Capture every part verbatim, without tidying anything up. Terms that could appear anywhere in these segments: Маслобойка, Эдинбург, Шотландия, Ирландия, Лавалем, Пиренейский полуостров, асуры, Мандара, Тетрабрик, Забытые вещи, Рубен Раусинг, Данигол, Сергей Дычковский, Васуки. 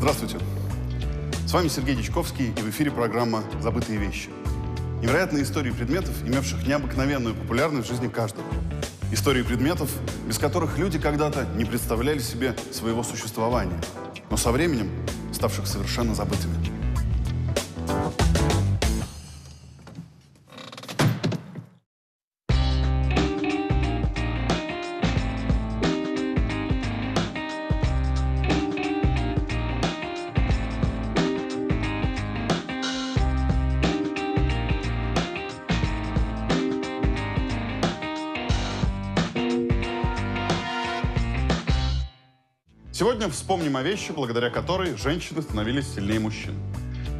Здравствуйте. С вами Сергей Дычковский, и в эфире программа «Забытые вещи». Невероятные истории предметов, имевших необыкновенную популярность в жизни каждого. Истории предметов, без которых люди когда-то не представляли себе своего существования, но со временем ставших совершенно забытыми. Сегодня вспомним о вещи, благодаря которой женщины становились сильнее мужчин.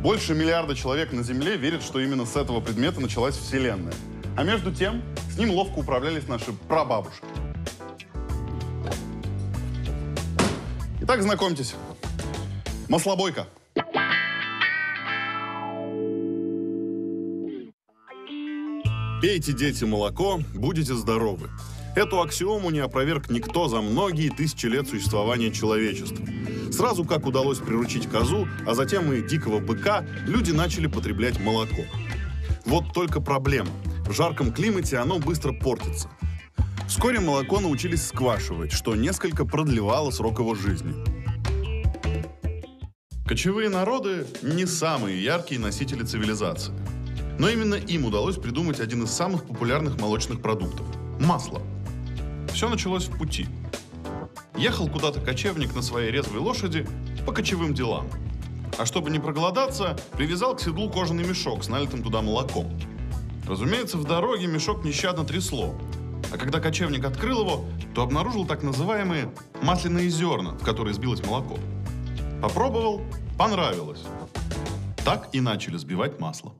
Больше миллиарда человек на Земле верят, что именно с этого предмета началась Вселенная. А между тем, с ним ловко управлялись наши прабабушки. Итак, знакомьтесь. Маслобойка. Пейте, дети, молоко, будете здоровы. Эту аксиому не опроверг никто за многие тысячи лет существования человечества. Сразу как удалось приручить козу, а затем и дикого быка, люди начали потреблять молоко. Вот только проблема. В жарком климате оно быстро портится. Вскоре молоко научились сквашивать, что несколько продлевало срок его жизни. Кочевые народы не самые яркие носители цивилизации. Но именно им удалось придумать один из самых популярных молочных продуктов – масло. Все началось в пути. Ехал куда-то кочевник на своей резвой лошади по кочевым делам. А чтобы не проголодаться, привязал к седлу кожаный мешок с налитым туда молоком. Разумеется, в дороге мешок нещадно трясло. А когда кочевник открыл его, то обнаружил так называемые масляные зерна, в которые сбилось молоко. Попробовал, понравилось. Так и начали сбивать масло.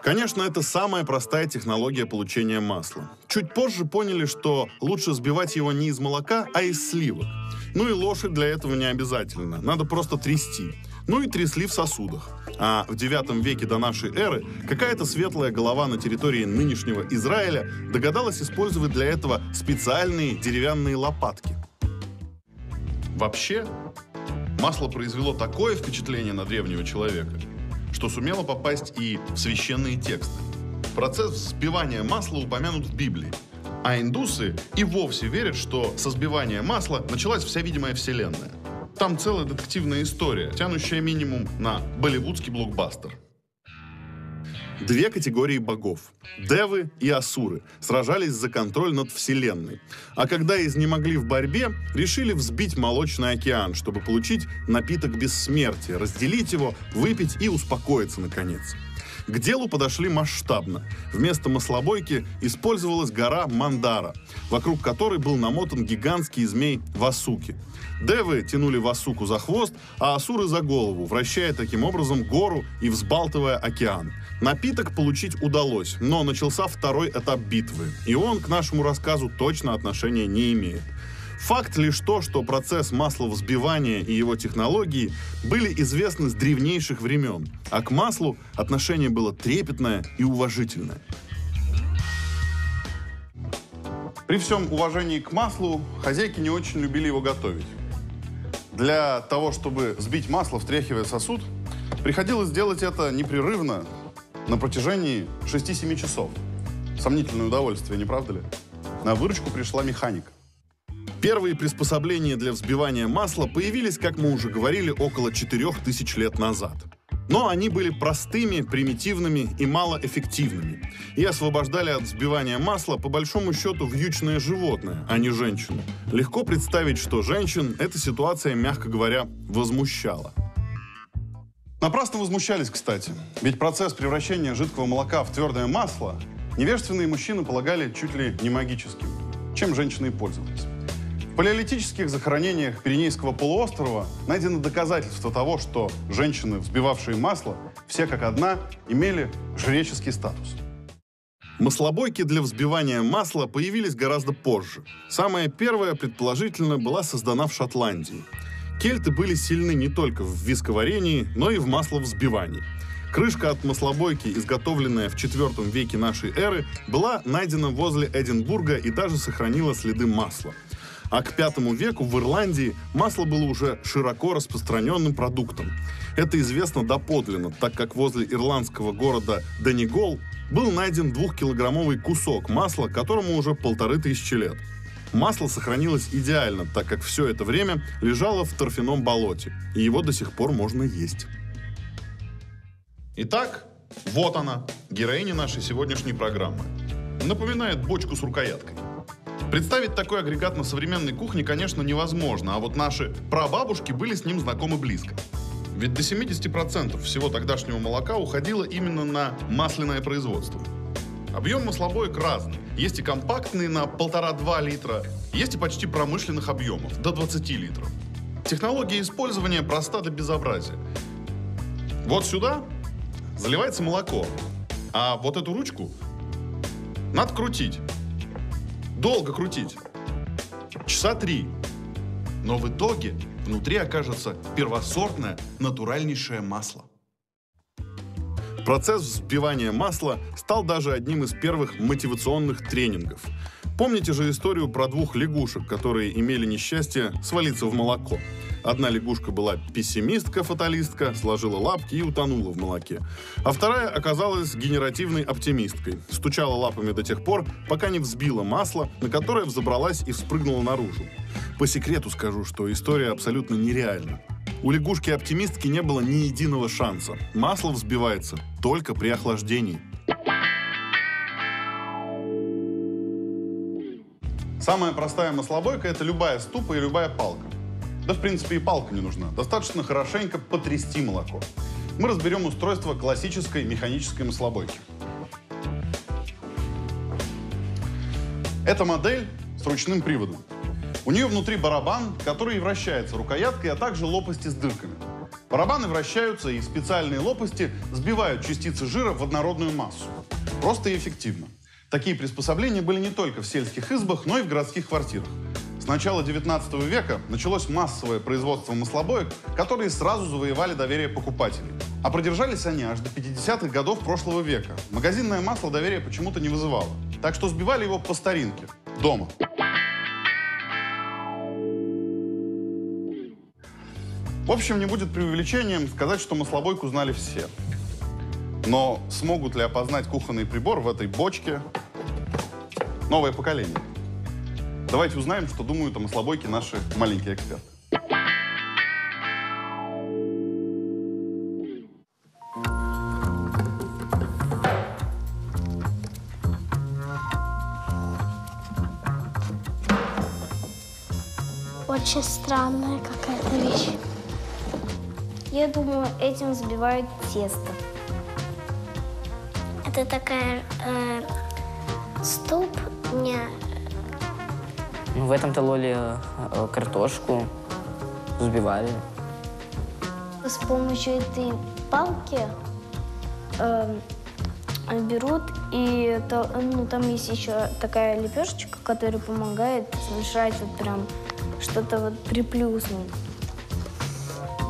Конечно, это самая простая технология получения масла. Чуть позже поняли, что лучше сбивать его не из молока, а из сливок. Ну и лошадь для этого не обязательно, надо просто трясти. Ну и трясли в сосудах. А в девятом веке до нашей эры какая-то светлая голова на территории нынешнего Израиля догадалась использовать для этого специальные деревянные лопатки. Вообще, масло произвело такое впечатление на древнего человека, что сумело попасть и в священные тексты. Процесс взбивания масла упомянут в Библии. А индусы и вовсе верят, что со сбивания масла началась вся видимая вселенная. Там целая детективная история, тянущая минимум на болливудский блокбастер. Две категории богов – девы и асуры – сражались за контроль над вселенной. А когда изнемогли в борьбе, решили взбить молочный океан, чтобы получить напиток бессмертия, разделить его, выпить и успокоиться наконец. К делу подошли масштабно. Вместо маслобойки использовалась гора Мандара, вокруг которой был намотан гигантский змей Васуки. Девы тянули Васуку за хвост, а асуры за голову, вращая таким образом гору и взбалтывая океан. Напиток получить удалось, но начался второй этап битвы, и он к нашему рассказу точно отношения не имеет. Факт лишь то, что процесс масловзбивания и его технологии были известны с древнейших времен, а к маслу отношение было трепетное и уважительное. При всем уважении к маслу, хозяйки не очень любили его готовить. Для того, чтобы сбить масло, встряхивая сосуд, приходилось делать это непрерывно на протяжении шести-семи часов. Сомнительное удовольствие, не правда ли? На выручку пришла механика. Первые приспособления для взбивания масла появились, как мы уже говорили, около четырёх тысяч лет назад. Но они были простыми, примитивными и малоэффективными. И освобождали от взбивания масла, по большому счету, вьючное животное, а не женщину. Легко представить, что женщин эта ситуация, мягко говоря, возмущала. Напрасно возмущались, кстати. Ведь процесс превращения жидкого молока в твердое масло невежественные мужчины полагали чуть ли не магическим, чем женщины и пользовались. В палеолитических захоронениях Пиренейского полуострова найдено доказательство того, что женщины, взбивавшие масло, все как одна имели жреческий статус. Маслобойки для взбивания масла появились гораздо позже. Самая первая, предположительно, была создана в Шотландии. Кельты были сильны не только в висковарении, но и в масловзбивании. Крышка от маслобойки, изготовленная в четвёртом веке нашей эры, была найдена возле Эдинбурга и даже сохранила следы масла. а к пятому веку в Ирландии масло было уже широко распространенным продуктом. Это известно доподлинно, так как возле ирландского города Данигол был найден двухкилограммовый кусок масла, которому уже полторы тысячи лет. Масло сохранилось идеально, так как все это время лежало в торфяном болоте, и его до сих пор можно есть. Итак, вот она, героиня нашей сегодняшней программы. Напоминает бочку с рукояткой. Представить такой агрегат на современной кухне, конечно, невозможно, а вот наши прабабушки были с ним знакомы близко. Ведь до семидесяти процентов всего тогдашнего молока уходило именно на масляное производство. Объем маслобоек разный. Есть и компактные на полтора-два литра, есть и почти промышленных объемов, до двадцати литров. Технология использования проста до безобразия. Вот сюда заливается молоко, а вот эту ручку надо крутить. Долго крутить. Часа три. Но в итоге внутри окажется первосортное, натуральнейшее масло. Процесс взбивания масла стал даже одним из первых мотивационных тренингов. Помните же историю про двух лягушек, которые имели несчастье свалиться в молоко. Одна лягушка была пессимистка-фаталистка, сложила лапки и утонула в молоке. А вторая оказалась генеративной оптимисткой. Стучала лапами до тех пор, пока не взбила масло, на которое взобралась и вспрыгнула наружу. По секрету скажу, что история абсолютно нереальна. У лягушки-оптимистки не было ни единого шанса. Масло взбивается только при охлаждении. Самая простая маслобойка – это любая ступа и любая палка. Да, в принципе, и палка не нужна. Достаточно хорошенько потрясти молоко. Мы разберем устройство классической механической маслобойки. Это модель с ручным приводом. У нее внутри барабан, который вращается рукояткой, а также лопасти с дырками. Барабаны вращаются, и специальные лопасти сбивают частицы жира в однородную массу. Просто и эффективно. Такие приспособления были не только в сельских избах, но и в городских квартирах. С начала девятнадцатого века началось массовое производство маслобоек, которые сразу завоевали доверие покупателей. А продержались они аж до пятидесятых годов прошлого века. Магазинное масло доверия почему-то не вызывало. Так что сбивали его по старинке. Дома. В общем, не будет преувеличением сказать, что маслобойку знали все. Но смогут ли опознать кухонный прибор в этой бочке новое поколение? Давайте узнаем, что думают о маслобойке наши маленькие эксперты. Очень странная какая-то вещь. Я думаю, этим взбивают тесто. Это такая э, ступня. Ну, в этом тололи э, картошку, взбивали. С помощью этой палки э, берут, и то, ну, там есть еще такая лепешечка, которая помогает смешать вот прям что-то вот приплюснуть.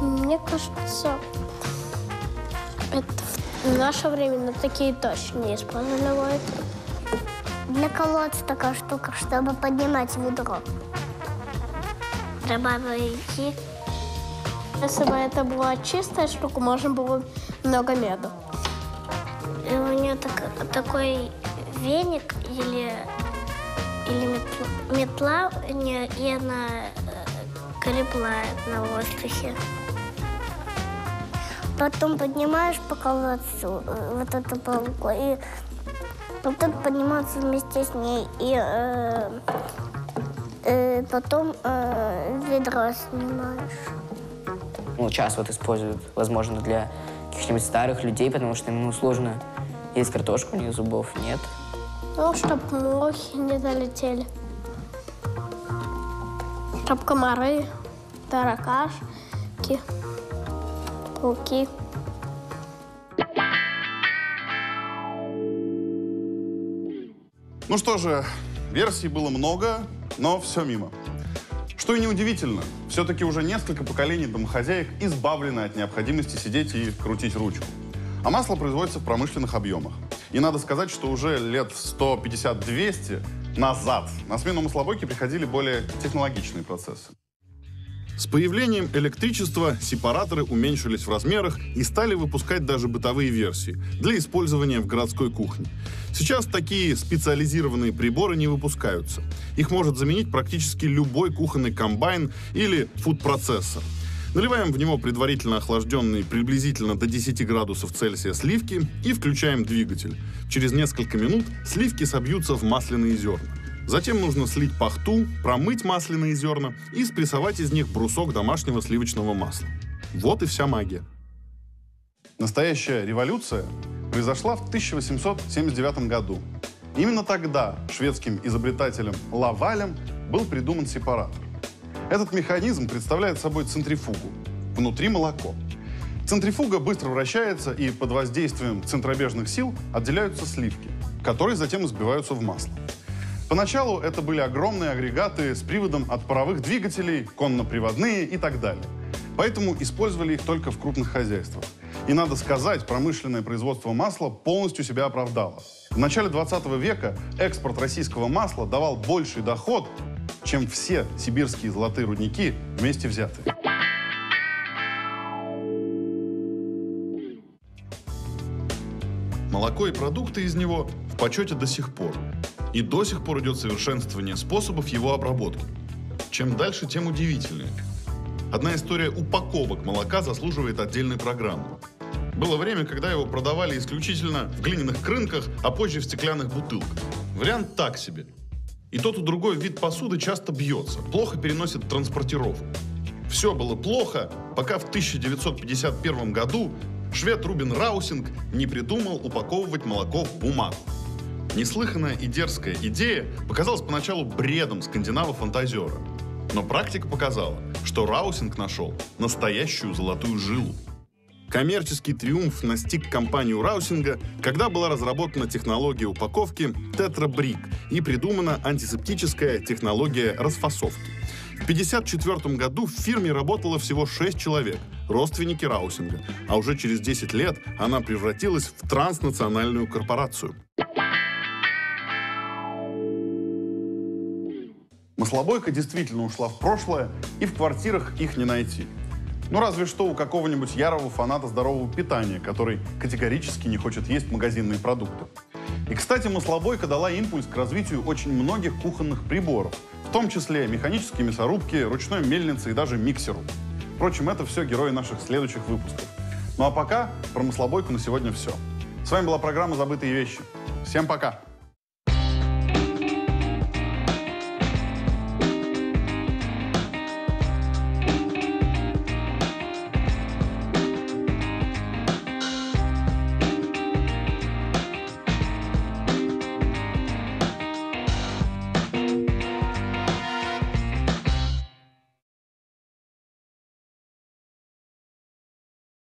Мне кажется, это в наше время на такие точно не использовали. Для колодца такая штука, чтобы поднимать ведро. Добавляйте. Если бы это была чистая штука, можно было много меда. И у нее так, такой веник или, или метла, и она крепла на воздухе. Потом поднимаешь по колодцу вот эту палку, и потом подниматься вместе с ней, и э, э, потом э, ведро снимаешь. Ну, сейчас вот используют, возможно, для каких-нибудь старых людей, потому что им ну, сложно есть картошку, у них зубов нет. Ну, чтобы мухи не залетели, чтобы комары, таракашки, пауки. Ну что же, версий было много, но все мимо. Что и неудивительно, все-таки уже несколько поколений домохозяек избавлены от необходимости сидеть и крутить ручку. А масло производится в промышленных объемах. И надо сказать, что уже лет сто пятьдесят-двести назад на смену маслобойке приходили более технологичные процессы. С появлением электричества сепараторы уменьшились в размерах и стали выпускать даже бытовые версии для использования в городской кухне. Сейчас такие специализированные приборы не выпускаются. Их может заменить практически любой кухонный комбайн или фуд-процессор. Наливаем в него предварительно охлажденные приблизительно до десяти градусов Цельсия сливки и включаем двигатель. Через несколько минут сливки собьются в масляные зерна. Затем нужно слить пахту, промыть масляные зерна и спрессовать из них брусок домашнего сливочного масла. Вот и вся магия. Настоящая революция произошла в тысяча восемьсот семьдесят девятом году. Именно тогда шведским изобретателем Лавалем был придуман сепаратор. Этот механизм представляет собой центрифугу. Внутри молоко. Центрифуга быстро вращается, и под воздействием центробежных сил отделяются сливки, которые затем взбиваются в масло. Поначалу это были огромные агрегаты с приводом от паровых двигателей, конноприводные и так далее. Поэтому использовали их только в крупных хозяйствах. И, надо сказать, промышленное производство масла полностью себя оправдало. В начале двадцатого века экспорт российского масла давал больший доход, чем все сибирские золотые рудники вместе взятые. Молоко и продукты из него в почете до сих пор. И до сих пор идет совершенствование способов его обработки. Чем дальше, тем удивительнее. Одна история упаковок молока заслуживает отдельной программы. Было время, когда его продавали исключительно в глиняных крынках, а позже в стеклянных бутылках. Вариант так себе. И тот и другой вид посуды часто бьется, плохо переносит транспортировку. Все было плохо, пока в тысяча девятьсот пятьдесят первом году швед Рубен Раусинг не придумал упаковывать молоко в бумагу. Неслыханная и дерзкая идея показалась поначалу бредом скандинава-фантазера. Но практика показала, что Раусинг нашел настоящую золотую жилу. Коммерческий триумф настиг компанию Раусинга, когда была разработана технология упаковки «Тетрабрик» и придумана антисептическая технология расфасовки. В тысяча девятьсот пятьдесят четвёртом году в фирме работало всего шесть человек, родственники Раусинга, а уже через десять лет она превратилась в транснациональную корпорацию. Маслобойка действительно ушла в прошлое, и в квартирах их не найти. Ну разве что у какого-нибудь ярого фаната здорового питания, который категорически не хочет есть магазинные продукты. И, кстати, маслобойка дала импульс к развитию очень многих кухонных приборов, в том числе механические мясорубки, ручной мельницы и даже миксеру. Впрочем, это все герои наших следующих выпусков. Ну а пока про маслобойку на сегодня все. С вами была программа «Забытые вещи». Всем пока!